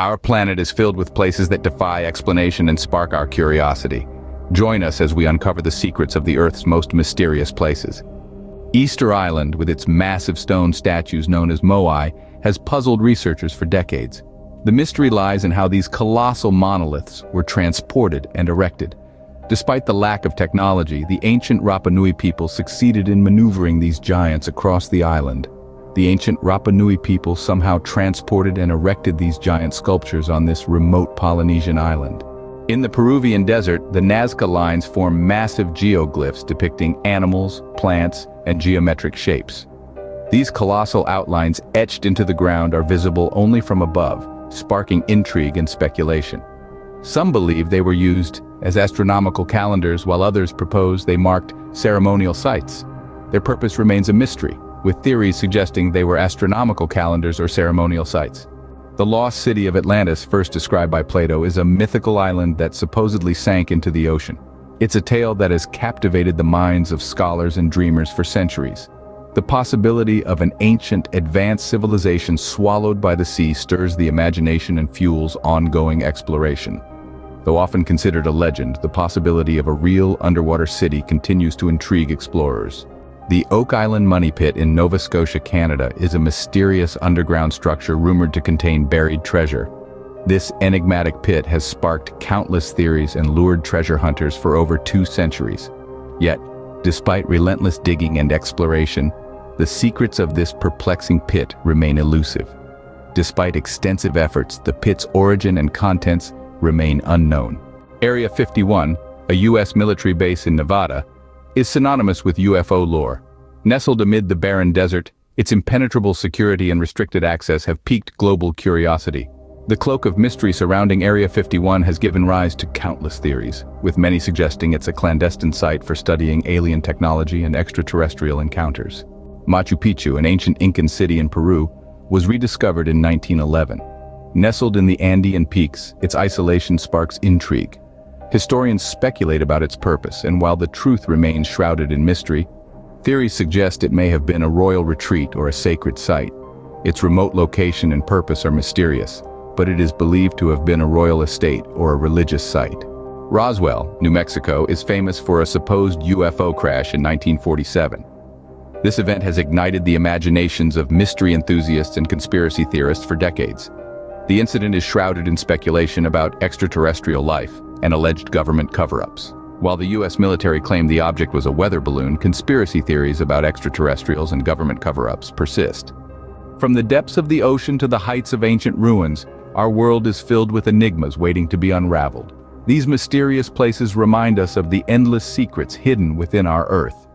Our planet is filled with places that defy explanation and spark our curiosity. Join us as we uncover the secrets of the Earth's most mysterious places. Easter Island, with its massive stone statues known as Moai, has puzzled researchers for decades. The mystery lies in how these colossal monoliths were transported and erected. Despite the lack of technology, the ancient Rapa Nui people succeeded in maneuvering these giants across the island. The ancient Rapa Nui people somehow transported and erected these giant sculptures on this remote Polynesian island. In the Peruvian desert, the Nazca Lines form massive geoglyphs depicting animals, plants, and geometric shapes. These colossal outlines etched into the ground are visible only from above, sparking intrigue and speculation. Some believe they were used as astronomical calendars, while others propose they marked ceremonial sites. Their purpose remains a mystery, with theories suggesting they were astronomical calendars or ceremonial sites. The lost city of Atlantis, first described by Plato, is a mythical island that supposedly sank into the ocean. It's a tale that has captivated the minds of scholars and dreamers for centuries. The possibility of an ancient, advanced civilization swallowed by the sea stirs the imagination and fuels ongoing exploration. Though often considered a legend, the possibility of a real underwater city continues to intrigue explorers. The Oak Island Money Pit in Nova Scotia, Canada, is a mysterious underground structure rumored to contain buried treasure. This enigmatic pit has sparked countless theories and lured treasure hunters for over 2 centuries. Yet, despite relentless digging and exploration, the secrets of this perplexing pit remain elusive. Despite extensive efforts, the pit's origin and contents remain unknown. Area 51, a U.S. military base in Nevada, is synonymous with UFO lore. Nestled amid the barren desert, its impenetrable security and restricted access have piqued global curiosity. The cloak of mystery surrounding Area 51 has given rise to countless theories, with many suggesting it's a clandestine site for studying alien technology and extraterrestrial encounters. Machu Picchu, an ancient Incan city in Peru, was rediscovered in 1911. Nestled in the Andean peaks, its isolation sparks intrigue. Historians speculate about its purpose, and while the truth remains shrouded in mystery, theories suggest it may have been a royal retreat or a sacred site. Its remote location and purpose are mysterious, but it is believed to have been a royal estate or a religious site. Roswell, New Mexico, is famous for a supposed UFO crash in 1947. This event has ignited the imaginations of mystery enthusiasts and conspiracy theorists for decades. The incident is shrouded in speculation about extraterrestrial life and alleged government cover-ups. While the U.S. military claimed the object was a weather balloon, conspiracy theories about extraterrestrials and government cover-ups persist. From the depths of the ocean to the heights of ancient ruins, our world is filled with enigmas waiting to be unraveled. These mysterious places remind us of the endless secrets hidden within our Earth.